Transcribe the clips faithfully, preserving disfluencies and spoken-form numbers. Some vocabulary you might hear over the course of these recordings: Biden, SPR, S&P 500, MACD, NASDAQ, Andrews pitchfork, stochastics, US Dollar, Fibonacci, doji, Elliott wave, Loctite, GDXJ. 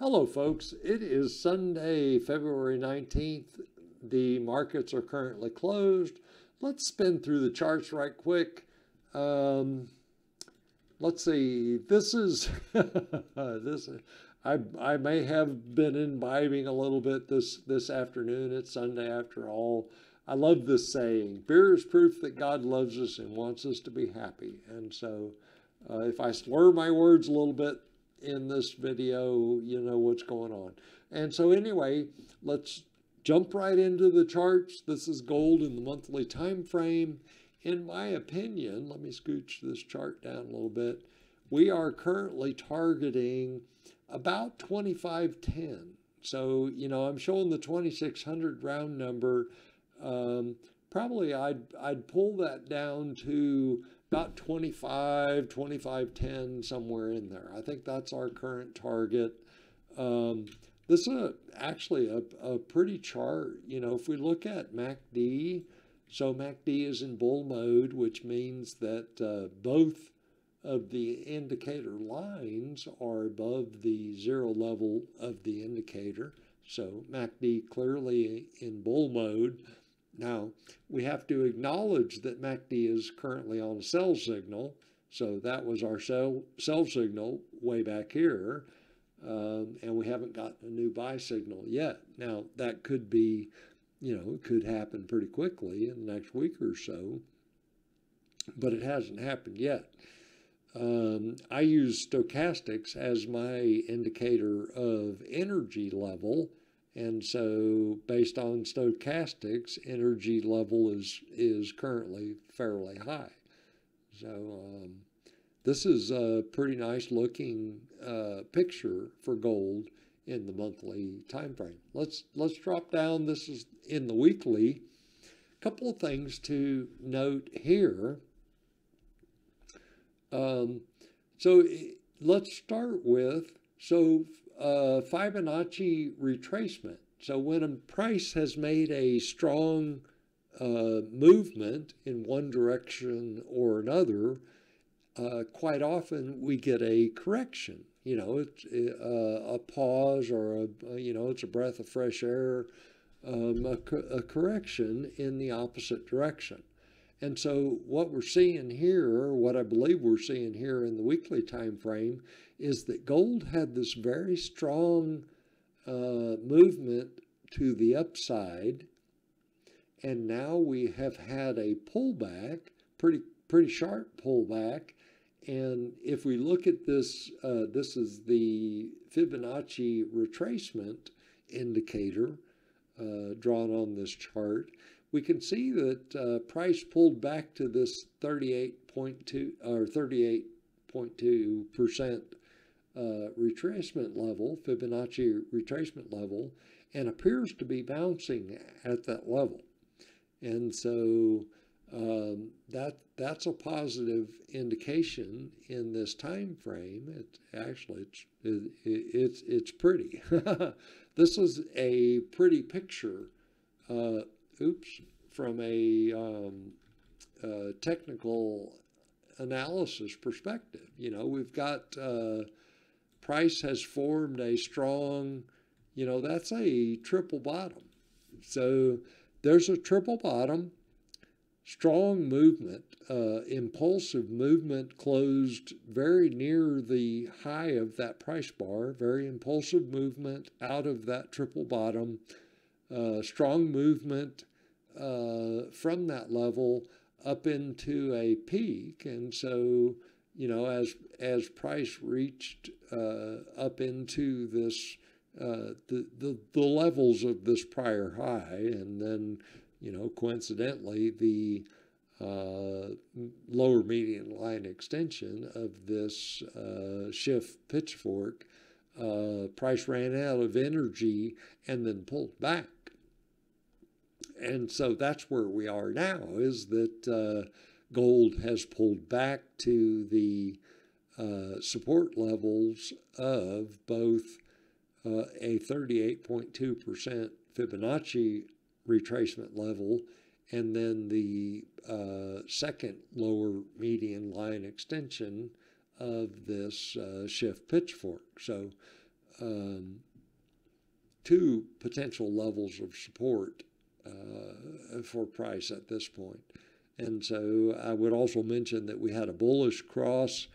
Hello folks, it is Sunday, February nineteenth. The markets are currently closed. Let's spin through the charts right quick. Um, let's see, this is, this. I, I may have been imbibing a little bit this, this afternoon. It's Sunday after all. I love this saying, beer is proof that God loves us and wants us to be happy. And so uh, if I slur my words a little bit in this video, you know what's going on. And so anyway, let's jump right into the charts. This is gold in the monthly time frame. In my opinion, let me scooch this chart down a little bit. We are currently targeting about twenty-five ten. So, you know, I'm showing the twenty-six hundred round number. Um, probably I'd, I'd pull that down to about twenty-five, twenty-five ten, somewhere in there. I think that's our current target. Um, this is a, actually a, a pretty chart. You know, if we look at M A C D, so M A C D is in bull mode, which means that uh, both of the indicator lines are above the zero level of the indicator. So M A C D clearly in bull mode. Now, we have to acknowledge that M A C D is currently on a sell signal. So that was our sell, sell signal way back here. Um, and we haven't gotten a new buy signal yet. Now, that could be, you know, it could happen pretty quickly in the next week or so. But it hasn't happened yet. Um, I use stochastics as my indicator of energy level. And so based on stochastics, energy level is, is currently fairly high. So um, this is a pretty nice looking uh, picture for gold in the monthly time frame. Let's, let's drop down. This is in the weekly. A couple of things to note here. Um, so let's start with, so Uh, Fibonacci retracement. So when a price has made a strong uh, movement in one direction or another, uh, quite often we get a correction. You know, it's uh, a pause or a, you know, it's a breath of fresh air, um, a, co a correction in the opposite direction. And so what we're seeing here, what I believe we're seeing here in the weekly time frame, is that gold had this very strong uh, movement to the upside, and now we have had a pullback, pretty pretty sharp pullback. And if we look at this, uh, this is the Fibonacci retracement indicator uh, drawn on this chart. We can see that uh, price pulled back to this thirty-eight point two or thirty-eight point two percent uh, retracement level, Fibonacci retracement level, and appears to be bouncing at that level. And so um, that that's a positive indication in this time frame. It's actually it's it, it's it's pretty. This is a pretty picture. Uh, Oops, from a um, uh, technical analysis perspective. You know, we've got uh, price has formed a strong, you know, that's a triple bottom. So there's a triple bottom, strong movement, uh, impulsive movement closed very near the high of that price bar, very impulsive movement out of that triple bottom. Uh, strong movement uh, from that level up into a peak. And so, you know, as as price reached uh, up into this, uh, the, the, the levels of this prior high, and then, you know, coincidentally, the uh, lower median line extension of this uh, shift pitchfork, uh, price ran out of energy and then pulled back. And so that's where we are now, is that uh, gold has pulled back to the uh, support levels of both uh, a thirty-eight point two percent Fibonacci retracement level and then the uh, second lower median line extension of this uh, shift pitchfork. So um, two potential levels of support uh, for price at this point. And so I would also mention that we had a bullish cross.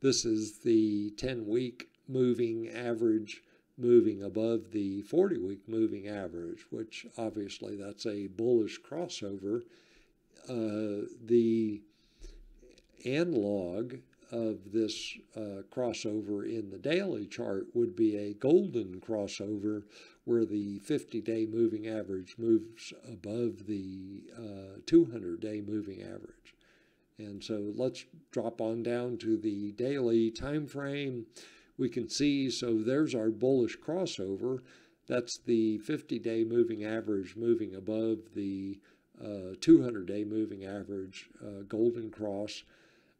This is the ten-week moving average moving above the forty-week moving average, which obviously that's a bullish crossover. Uh, the analog of this uh, crossover in the daily chart would be a golden crossover where the fifty-day moving average moves above the two hundred-day uh, moving average. And so let's drop on down to the daily time frame. We can see, so there's our bullish crossover. That's the fifty-day moving average moving above the two hundred-day uh, moving average uh, golden cross.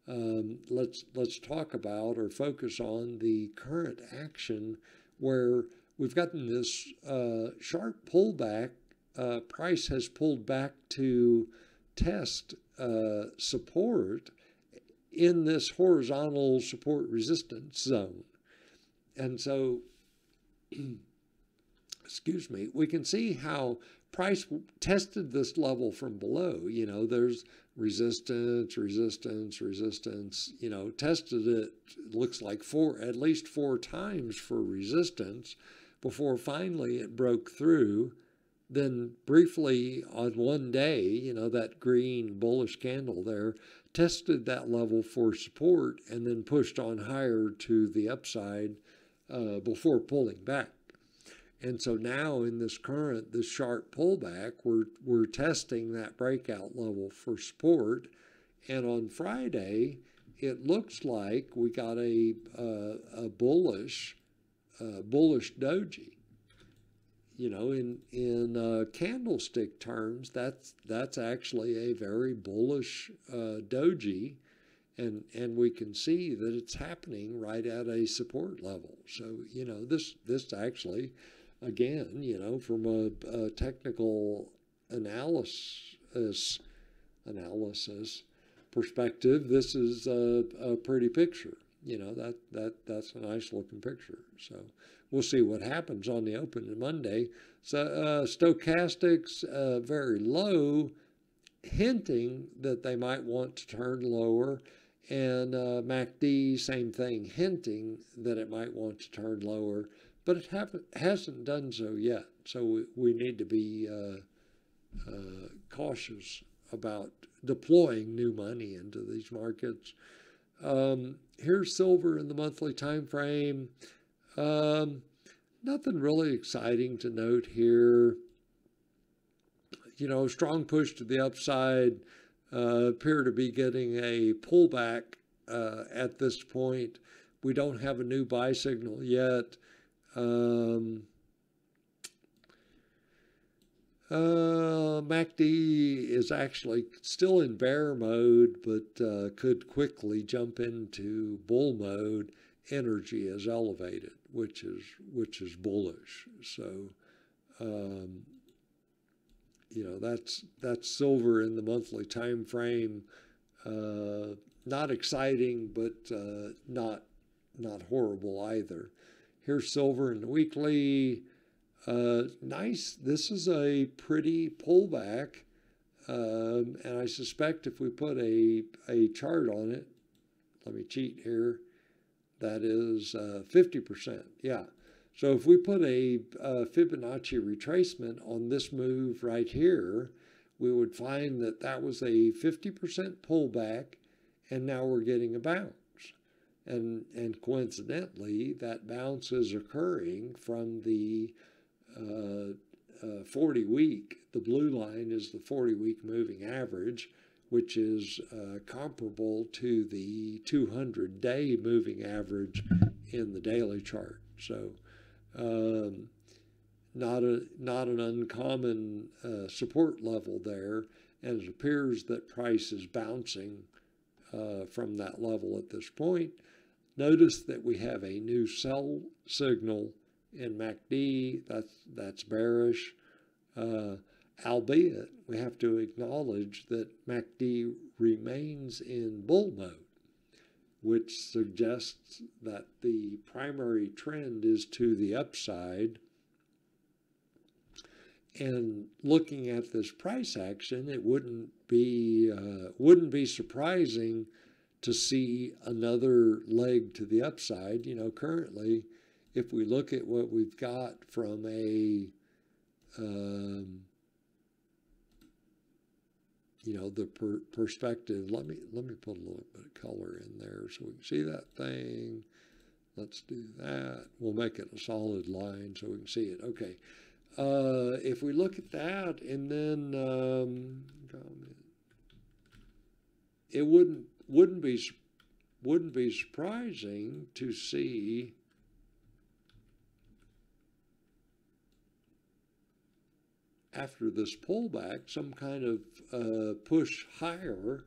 Um, let's let's talk about or focus on the current action where we've gotten this uh, sharp pullback. Uh, price has pulled back to test uh, support in this horizontal support resistance zone. And so, excuse me, we can see how price tested this level from below. You know, there's resistance, resistance, resistance, you know, tested it, looks like four, at least four times for resistance before finally it broke through. Then briefly on one day, you know, that green bullish candle there tested that level for support and then pushed on higher to the upside uh, before pulling back. And so now in this current, this sharp pullback, we're, we're testing that breakout level for support. And on Friday, it looks like we got a, uh, a bullish, uh, bullish doji. You know, in, in uh, candlestick terms, that's, that's actually a very bullish uh, doji. And, and we can see that it's happening right at a support level. So, you know, this, this actually, again, you know, from a, a technical analysis, analysis perspective, this is a, a pretty picture. You know, that, that, that's a nice looking picture. So we'll see what happens on the open on Monday. So uh, stochastics, uh, very low, hinting that they might want to turn lower. And uh, M A C D, same thing, hinting that it might want to turn lower. But it haven't, hasn't done so yet, so we, we need to be uh, uh, cautious about deploying new money into these markets. Um, here's silver in the monthly time frame. Um, nothing really exciting to note here. You know, strong push to the upside. Uh, appear to be getting a pullback uh, at this point. We don't have a new buy signal yet. Um, uh, M A C D is actually still in bear mode, but uh, could quickly jump into bull mode. Energy is elevated, which is which is bullish. So, um, you know, that's that's silver in the monthly time frame. Uh, not exciting, but uh, not not horrible either. Here's silver in the weekly. Uh, nice. This is a pretty pullback. Um, and I suspect if we put a, a chart on it, let me cheat here, that is uh, fifty percent. Yeah. So if we put a uh, Fibonacci retracement on this move right here, we would find that that was a fifty percent pullback, and now we're getting a bounce. And, and coincidentally, that bounce is occurring from the forty-week. Uh, uh, the blue line is the forty-week moving average, which is uh, comparable to the two hundred-day moving average in the daily chart. So um, not, a, not an uncommon uh, support level there, and it appears that price is bouncing uh, from that level at this point. Notice that we have a new sell signal in M A C D. That's, that's bearish, uh, albeit we have to acknowledge that M A C D remains in bull mode. which suggests that the primary trend is to the upside. And looking at this price action, it wouldn't be uh, wouldn't be surprising to see another leg to the upside. You know, currently, if we look at what we've got from a um, you know, the per perspective, let me let me put a little bit of color in there so we can see that thing. Let's do that. We'll make it a solid line so we can see it. Okay. Uh, if we look at that, and then um, it wouldn't wouldn't be wouldn't be surprising to see after this pullback some kind of uh, push higher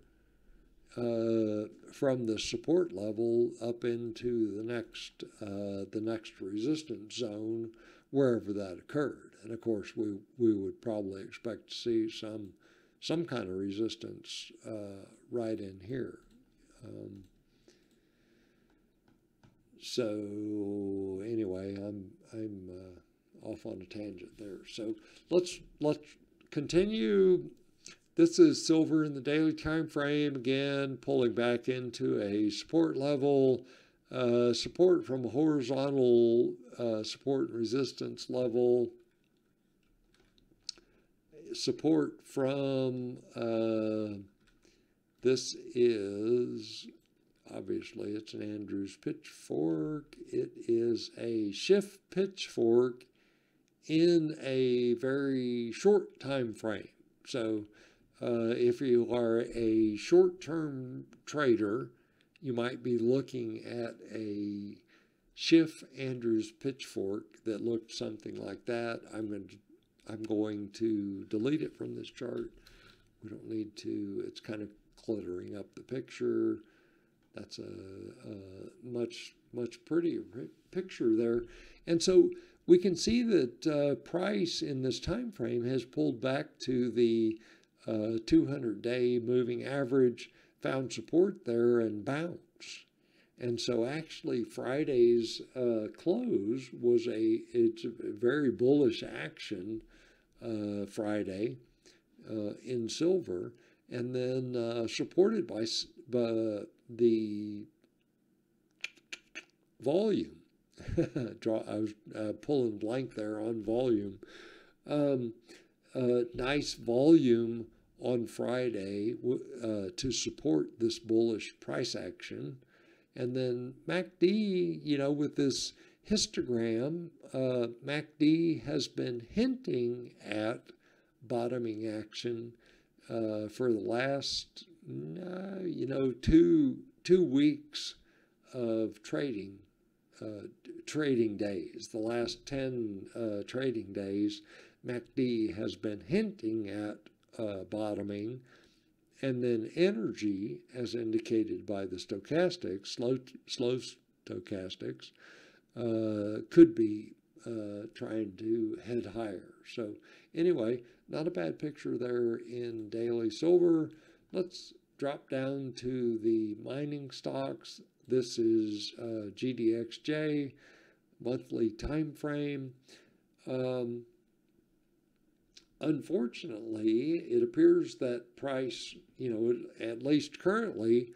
uh, from the support level up into the next uh, the next resistance zone, wherever that occurred. And of course, we, we would probably expect to see some, some kind of resistance uh, right in here. Um, so anyway, I'm, I'm uh, off on a tangent there. So let's, let's continue. This is silver in the daily time frame, again, pulling back into a support level. Uh, support from a horizontal uh, support and resistance level, support from, uh, this is, obviously it's an Andrews pitchfork, it is a shift pitchfork in a very short time frame. So uh, if you are a short-term trader, you might be looking at a Schiff Andrews pitchfork that looked something like that. I'm going to, I'm going to delete it from this chart. We don't need to. It's kind of cluttering up the picture. That's a, a much, much prettier picture there. And so we can see that uh, price in this time frame has pulled back to the two hundred day uh, moving average, found support there and bounced. And so actually Friday's uh, close was a, it's a very bullish action uh, Friday uh, in silver, and then uh, supported by, by the volume. Draw, I was uh, pulling blank there on volume. Um, uh, nice volume on Friday uh, to support this bullish price action. And then M A C D, you know, with this histogram, uh, M A C D has been hinting at bottoming action uh, for the last, uh, you know, two, two weeks of trading, uh, trading days. The last ten uh, trading days, M A C D has been hinting at Uh, bottoming, and then energy, as indicated by the stochastics, slow, slow stochastics, uh, could be uh, trying to head higher. So anyway, not a bad picture there in daily silver. Let's drop down to the mining stocks. This is uh, G D X J, monthly time frame. Um, Unfortunately, it appears that price, you know, at least currently,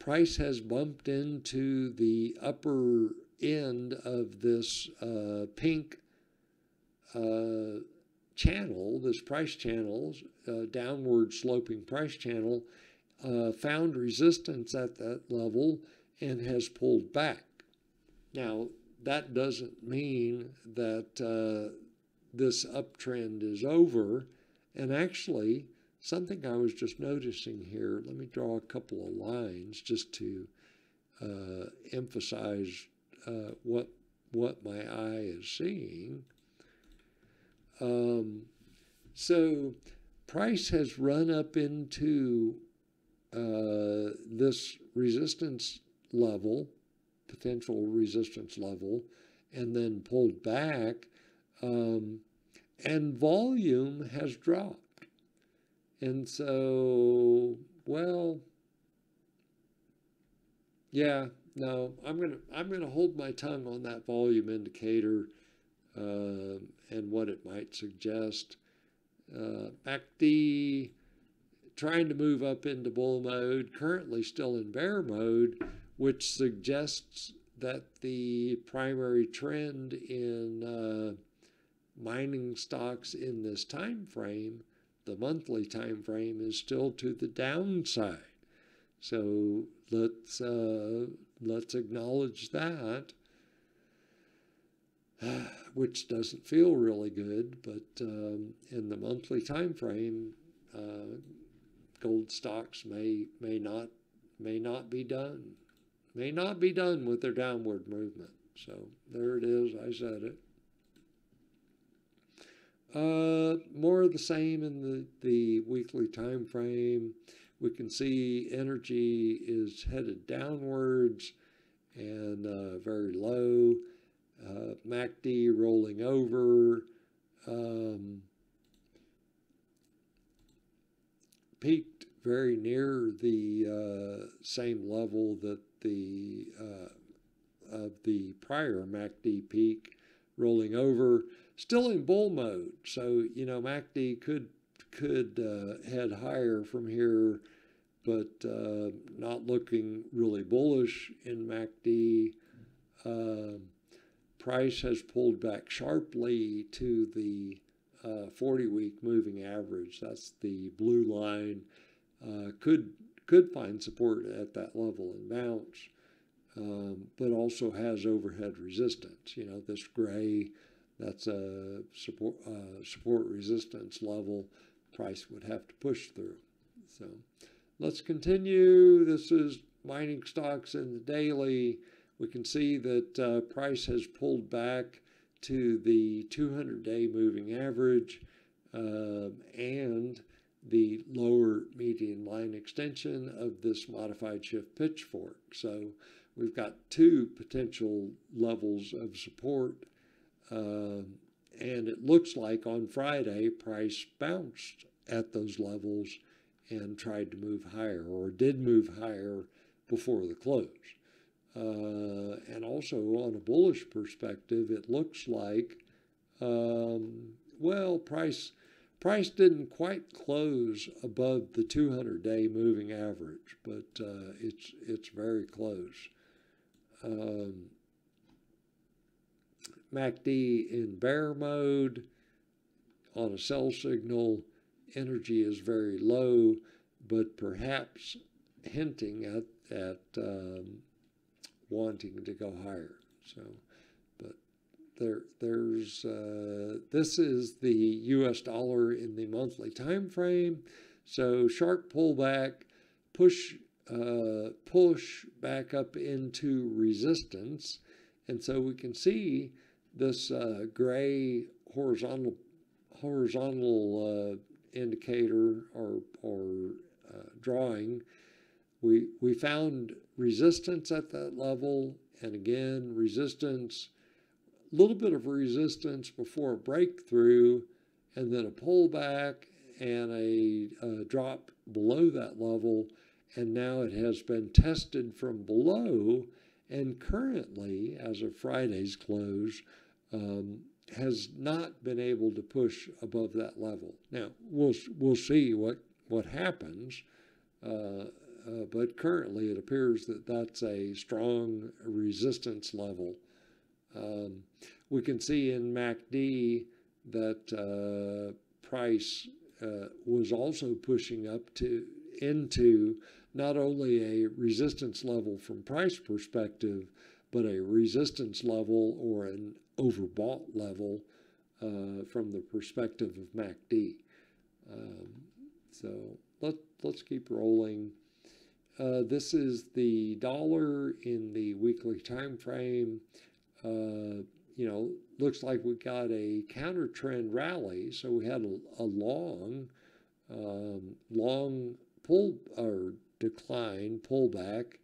price has bumped into the upper end of this uh, pink uh, channel, this price channel, uh, downward sloping price channel, uh, found resistance at that level and has pulled back. Now, that doesn't mean that... Uh, this uptrend is over. And actually, something I was just noticing here, let me draw a couple of lines just to uh, emphasize uh, what, what my eye is seeing. Um, so price has run up into uh, this resistance level, potential resistance level, and then pulled back. Um, and volume has dropped. And so, well, Yeah, no, I'm gonna I'm gonna hold my tongue on that volume indicator uh, and what it might suggest. Uh, M A C D trying to move up into bull mode, currently still in bear mode, which suggests that the primary trend in uh, mining stocks in this time frame, the monthly time frame, is still to the downside. So let's uh, let's acknowledge that, which doesn't feel really good. But um, in the monthly time frame, uh, gold stocks may may not may not be done, may not be done with their downward movement. So there it is. I said it. Uh, more of the same in the the weekly time frame. We can see energy is headed downwards and uh, very low. Uh, M A C D rolling over. Um, peaked very near the uh, same level that the uh, of the prior M A C D peak, rolling over. Still in bull mode. So, you know, M A C D could could uh, head higher from here, but uh, not looking really bullish in M A C D. Uh, price has pulled back sharply to the forty-week uh, moving average. That's the blue line. Uh, could could find support at that level and bounce, um, but also has overhead resistance. You know, this gray, that's a support uh, support resistance level. Price would have to push through. So let's continue. This is mining stocks in the daily. We can see that uh, price has pulled back to the two hundred day moving average uh, and the lower median line extension of this modified shift pitchfork. So we've got two potential levels of support. Uh, and it looks like on Friday, price bounced at those levels and tried to move higher, or did move higher before the close. Uh, and also on a bullish perspective, it looks like, um, well, price, price didn't quite close above the two hundred day moving average, but uh, it's, it's very close. Um, M A C D in bear mode on a sell signal. Energy is very low, but perhaps hinting at, at um, wanting to go higher. So, but there, there's uh, this is the U S dollar in the monthly time frame. So sharp pullback, push, uh, push back up into resistance, and so we can see this uh, gray horizontal horizontal uh, indicator or or uh, drawing. We we found resistance at that level, and again resistance, a little bit of resistance before a breakthrough, and then a pullback and a, a drop below that level, and now it has been tested from below. And currently, as of Friday's close, um, has not been able to push above that level. Now, we'll, we'll see what, what happens, uh, uh, but currently it appears that that's a strong resistance level. Um, we can see in M A C D that uh, price uh, was also pushing up to into not only a resistance level from price perspective, but a resistance level or an overbought level uh, from the perspective of M A C D. Um, so let, let's keep rolling. Uh, this is the dollar in the weekly time frame. Uh, you know, looks like we got a counter trend rally. So we had a, a long, um, long pull or decline, pullback,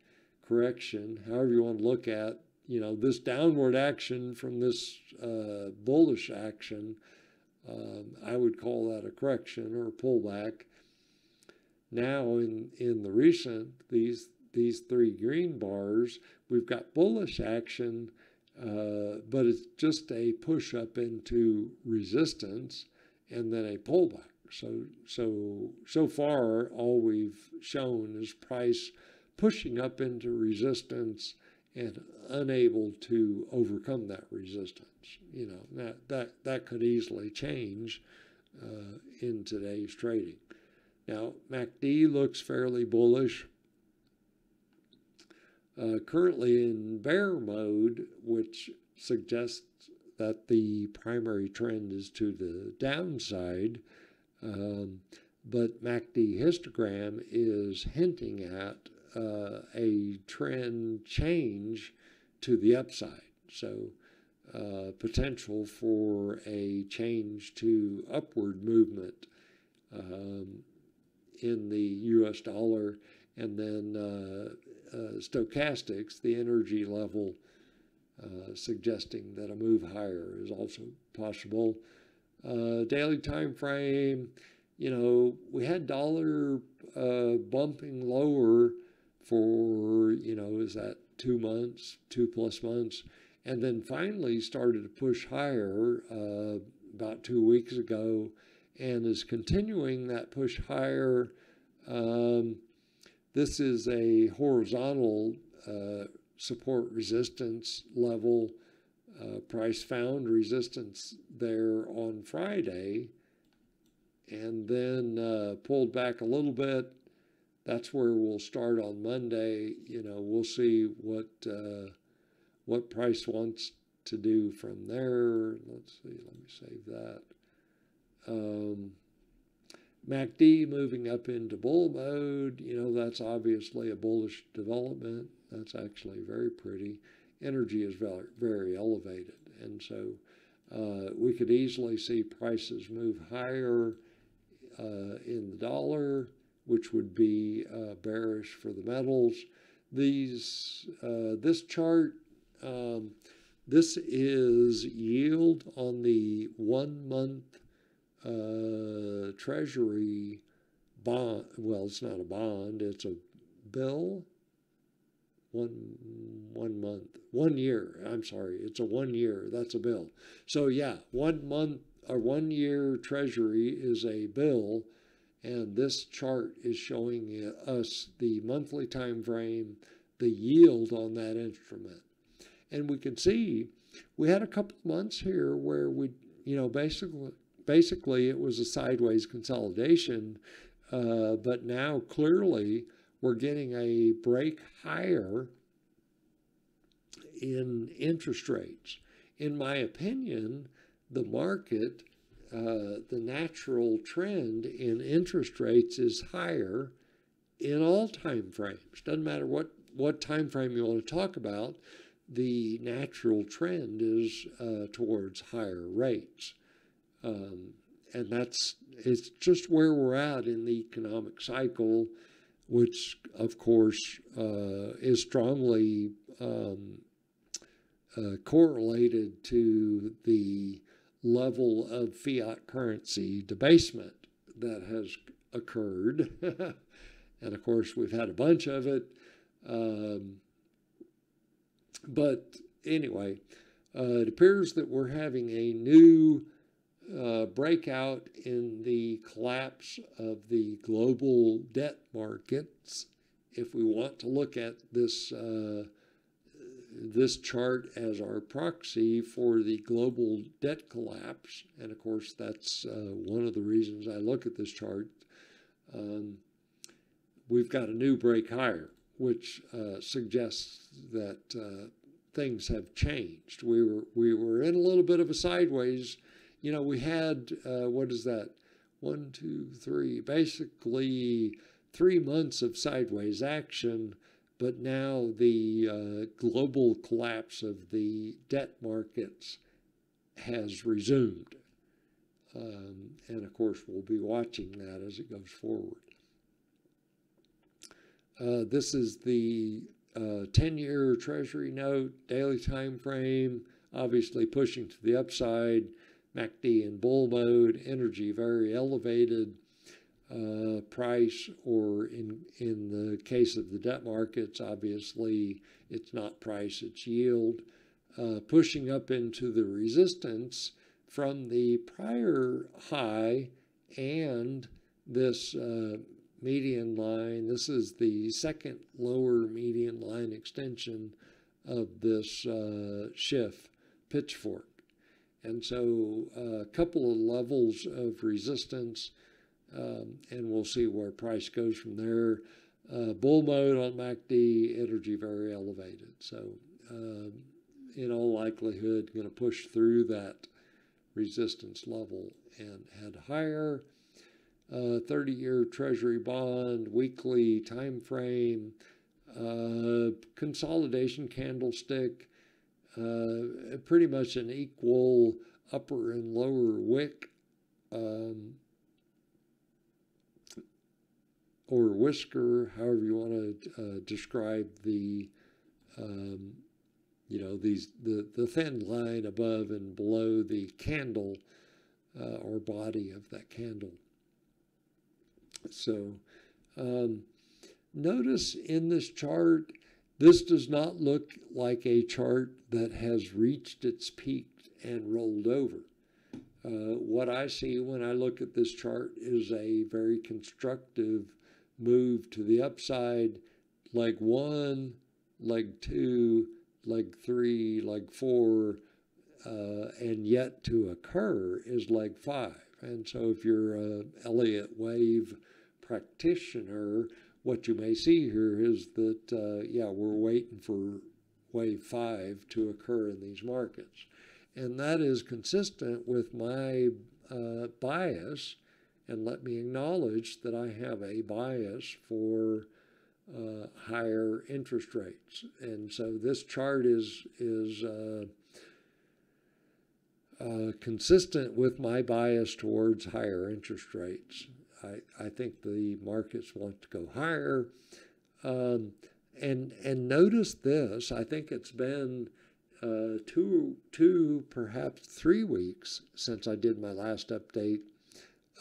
correction, however you want to look at, you know, this downward action from this uh, bullish action. Um, I would call that a correction or a pullback. Now in, in the recent, these these three green bars, we've got bullish action, uh, but it's just a push up into resistance and then a pullback. So, so, so far, all we've shown is price pushing up into resistance and unable to overcome that resistance. You know, that, that, that could easily change uh, in today's trading. Now, M A C D looks fairly bullish. Uh, currently in bear mode, which suggests that the primary trend is to the downside. Um, but M A C D histogram is hinting at uh, a trend change to the upside. So uh, potential for a change to upward movement um, in the U S dollar. And then uh, uh, stochastics, the energy level, uh, suggesting that a move higher is also possible. Uh, daily time frame, you know, we had dollar uh, bumping lower for, you know, is that two months, two plus months, and then finally started to push higher uh, about two weeks ago and is continuing that push higher. Um, this is a horizontal uh, support resistance level. Uh, price found resistance there on Friday and then uh, pulled back a little bit. That's where we'll start on Monday. You know, we'll see what uh, what price wants to do from there. Let's see, let me save that. Um, M A C D moving up into bull mode. You know, that's obviously a bullish development. That's actually very pretty. Energy is very, very elevated, and so uh, we could easily see prices move higher uh, in the dollar, which would be uh, bearish for the metals. These, uh, this chart, um, this is yield on the one-month uh, Treasury bond. Well, it's not a bond; it's a bill. One, one month, one year, I'm sorry, it's a one year, that's a bill. So yeah, one month or one year treasury is a bill, and this chart is showing us the monthly time frame, the yield on that instrument. And we can see we had a couple of months here where we, you know, basically, basically it was a sideways consolidation, uh, but now clearly, we're getting a break higher in interest rates. In my opinion, the market, uh, the natural trend in interest rates is higher in all time frames. Doesn't matter what, what time frame you want to talk about, the natural trend is uh, towards higher rates. Um, and that's, it's just where we're at in the economic cycle, which of course uh, is strongly um, uh, correlated to the level of fiat currency debasement that has occurred. And of course we've had a bunch of it. Um, but anyway, uh, it appears that we're having a new Uh, breakout in the collapse of the global debt markets. If we want to look at this uh, this chart as our proxy for the global debt collapse, and of course that's uh, one of the reasons I look at this chart, um, we've got a new break higher, which uh, suggests that uh, things have changed. We were we were in a little bit of a sideways. You know, we had, uh, what is that? One, two, three, basically three months of sideways action, but now the uh, global collapse of the debt markets has resumed. Um, and of course, we'll be watching that as it goes forward. Uh, this is the uh, ten-year Treasury note, daily time frame, obviously pushing to the upside. M A C D in bull mode, energy very elevated. uh, price, or in, in the case of the debt markets, obviously it's not price, it's yield, uh, pushing up into the resistance from the prior high and this uh, median line. This is the second lower median line extension of this uh, shift pitchfork. And so a uh, couple of levels of resistance, um, and we'll see where price goes from there. Uh, bull mode on M A C D, energy very elevated. So uh, in all likelihood, going to push through that resistance level and head higher. thirty-year uh, Treasury bond, weekly time frame, uh, consolidation candlestick, uh, pretty much an equal upper and lower wick um, or whisker, however you want to uh, describe the, um, you know, these the the thin line above and below the candle uh, or body of that candle. So um, notice in this chart, this does not look like a chart that has reached its peak and rolled over. Uh, what I see when I look at this chart is a very constructive move to the upside, leg one, leg two, leg three, leg four, uh, and yet to occur is leg five. And so if you're an Elliott wave practitioner, what you may see here is that, uh, yeah, we're waiting for wave five to occur in these markets. And that is consistent with my uh, bias. And let me acknowledge that I have a bias for uh, higher interest rates. And so this chart is, is uh, Uh, consistent with my bias towards higher interest rates. I, I think the markets want to go higher. Um, and, and notice this, I think it's been uh, two, two, perhaps three weeks since I did my last update.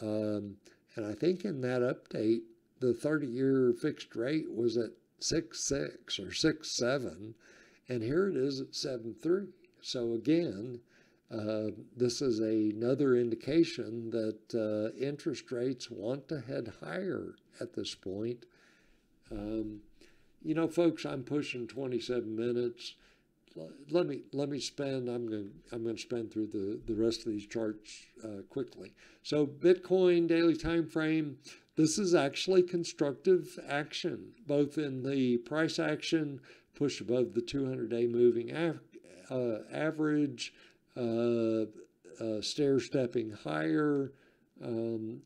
Um, and I think in that update, the thirty-year fixed rate was at six point six or six point seven, and here it is at seven point three. So again, Uh, this is another indication that uh, interest rates want to head higher at this point. Um, you know, folks, I'm pushing twenty-seven minutes. Let me let me spend. I'm going I'm going to spend through the the rest of these charts uh, quickly. So, Bitcoin daily time frame. This is actually constructive action, both in the price action push above the two hundred day moving av uh, average. Uh, uh, stair-stepping higher. Um,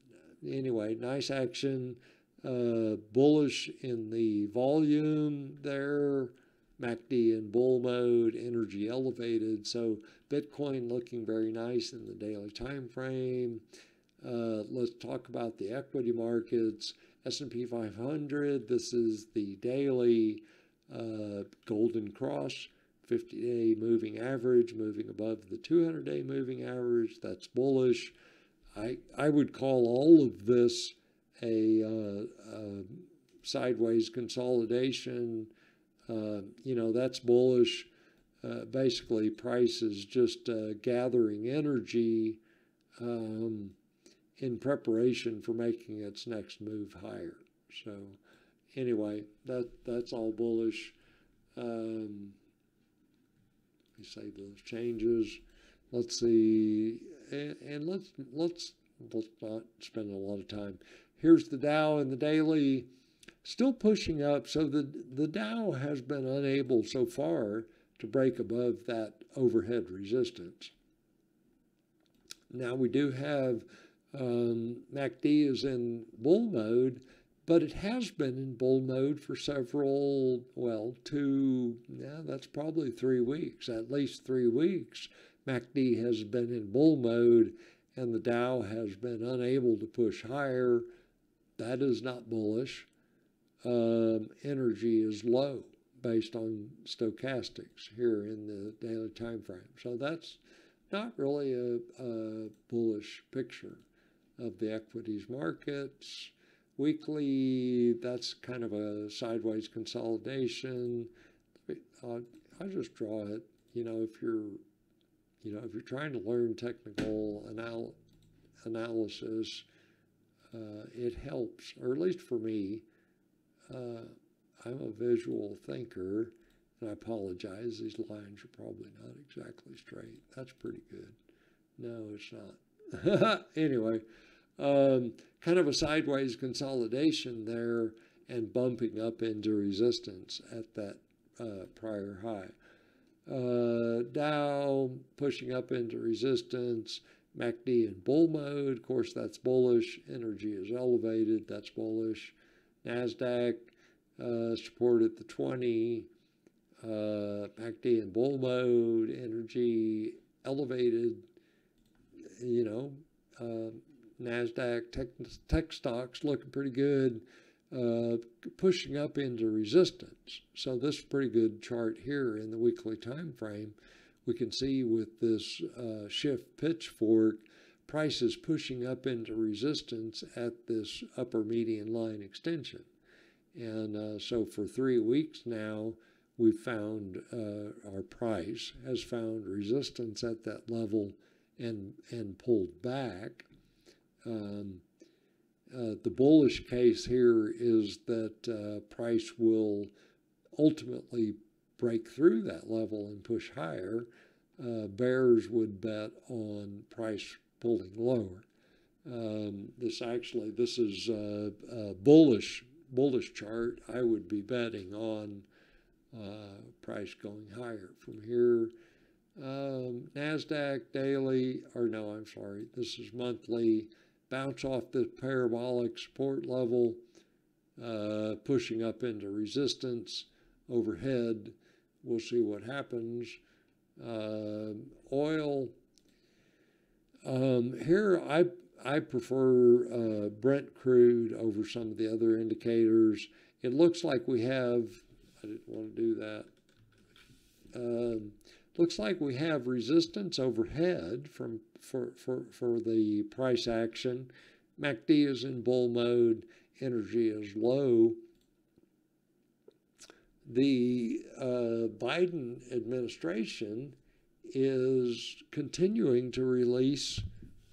anyway, nice action. Uh, bullish in the volume there. M A C D in bull mode, energy elevated. So Bitcoin looking very nice in the daily time frame. Uh, let's talk about the equity markets. S and P five hundred, this is the daily uh, golden cross. fifty day moving average, moving above the two hundred day moving average. That's bullish. I, I would call all of this a, uh, a sideways consolidation. Uh, you know, that's bullish. Uh, basically, price is just uh, gathering energy um, in preparation for making its next move higher. So anyway, that, that's all bullish. Um, You save those changes. Let's see, and, and let's let's let's not spend a lot of time. Here's the Dow and the daily, still pushing up. So the the Dow has been unable so far to break above that overhead resistance. Now we do have um, M A C D is in bull mode, but it has been in bull mode for several, well, two, yeah, that's probably three weeks, at least three weeks. M A C D has been in bull mode, and the Dow has been unable to push higher. That is not bullish. Um, energy is low based on stochastics here in the daily time frame. So that's not really a, a bullish picture. of the equities markets. Weekly, that's kind of a sideways consolidation. Uh, I just draw it. You know, if you're, you know, if you're trying to learn technical anal analysis, uh, it helps, or at least for me. Uh, I'm a visual thinker, and I apologize. These lines are probably not exactly straight. That's pretty good. No, it's not. Anyway, um, kind of a sideways consolidation there and bumping up into resistance at that uh, prior high. Uh, Dow pushing up into resistance, M A C D in bull mode. Of course, that's bullish. Energy is elevated. That's bullish. NASDAQ uh, support at the twenty, uh, M A C D in bull mode, energy elevated, you know, uh, NASDAQ tech, tech stocks looking pretty good, uh, pushing up into resistance. So this is a pretty good chart here in the weekly time frame. We can see with this uh, shift pitchfork, prices pushing up into resistance at this upper median line extension. And uh, so for three weeks now, we've found uh, our price has found resistance at that level and, and pulled back. Um, uh, the bullish case here is that uh, price will ultimately break through that level and push higher. Uh, bears would bet on price pulling lower. Um, this actually, this is a, a bullish, bullish chart. I would be betting on uh, price going higher from here. Um, NASDAQ daily, or no, I'm sorry, this is monthly, bounce off the parabolic support level, uh, pushing up into resistance overhead. We'll see what happens. Uh, oil. Um, here, I, I prefer uh, Brent crude over some of the other indicators. It looks like we have, I didn't want to do that. Um, looks like we have resistance overhead from, for, for, for the price action. M A C D is in bull mode. Energy is low. The uh, Biden administration is continuing to release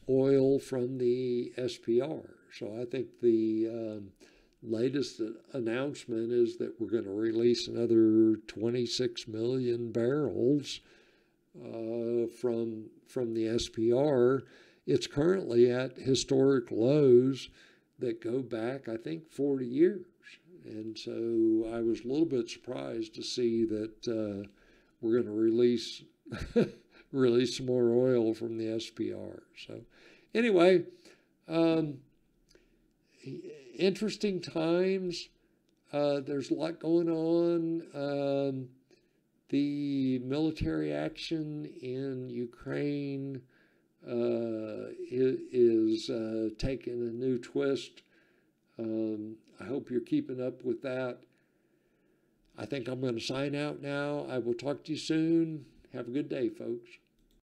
oil from the S P R. So I think the um, latest announcement is that we're going to release another twenty-six million barrels uh, from, from the S P R. It's currently at historic lows that go back, I think, forty years. And so I was a little bit surprised to see that uh, we're going to release release some more oil from the S P R. So anyway, um, interesting times. Uh, there's a lot going on. Um, the military action in Ukraine uh, is uh, taking a new twist. Um, I hope you're keeping up with that. I think I'm going to sign out now. I will talk to you soon. Have a good day, folks.